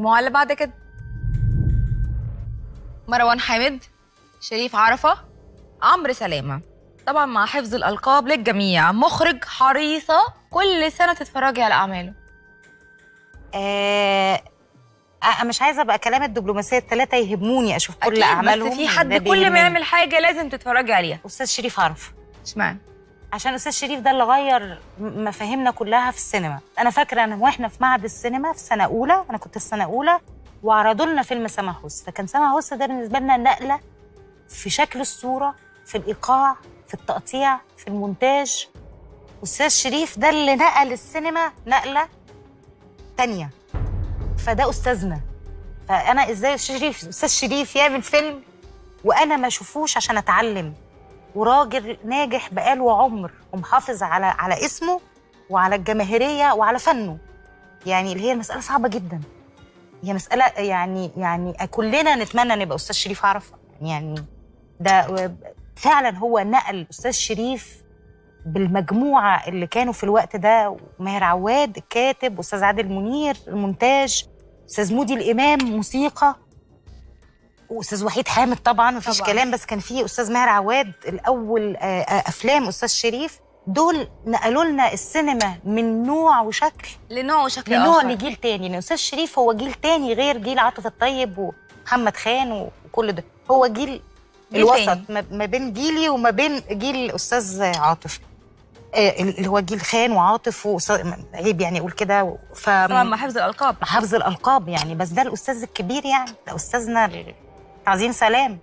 ما اللي بعد كده؟ مروان حامد، شريف عرفة، عمرو سلامة. طبعا مع حفظ الألقاب للجميع، مخرج حريصة كل سنة تتفرجي على أعماله. مش عايزة أبقى كلام الدبلوماسية الثلاثة يهموني، أشوف كل أعمالهم. بس في حد كل ما يعمل حاجة لازم تتفرجي عليها. أستاذ شريف عرفة. اشمعنى؟ عشان أستاذ شريف ده اللي غير مفاهيمنا كلها في السينما. أنا فاكرة أنا وإحنا في معهد السينما في سنة أولى، أنا كنت في سنة أولى، وعرضوا لنا فيلم سما هوس، فكان سما هوس ده بالنسبة لنا نقلة في شكل الصورة، في الإيقاع، في التقطيع، في المونتاج. أستاذ شريف ده اللي نقل السينما نقلة تانية، فده أستاذنا. فأنا إزاي أستاذ شريف يعمل فيلم وأنا ما أشوفوش عشان أتعلم؟ وراجل ناجح بقاله عمر ومحافظ على اسمه وعلى الجماهيرية وعلى فنه، يعني اللي هي المسألة صعبة جدا، هي مسألة يعني كلنا نتمنى نبقى أستاذ شريف عرفة. يعني ده فعلا هو نقل أستاذ شريف بالمجموعة اللي كانوا في الوقت ده، ماهر عواد الكاتب، أستاذ عادل منير المونتاج، أستاذ مودي الإمام موسيقى، وأستاذ وحيد حامد طبعا مفيش كلام، بس كان في أستاذ ماهر عواد الأول أفلام أستاذ شريف. دول نقلوا لنا السينما من نوع وشكل لنوع وشكل لنوع آخر، لجيل تاني. يعني أستاذ شريف هو جيل تاني غير جيل عاطف الطيب ومحمد خان وكل ده، هو جيل الوسط ما بين جيلي وما بين جيل أستاذ عاطف، اللي هو جيل خان وعاطف عيب يعني اقول كده. طبعا مع حفظ الألقاب، مع حفظ الألقاب يعني. بس ده الأستاذ الكبير يعني، ده أستاذنا عظيم سلام.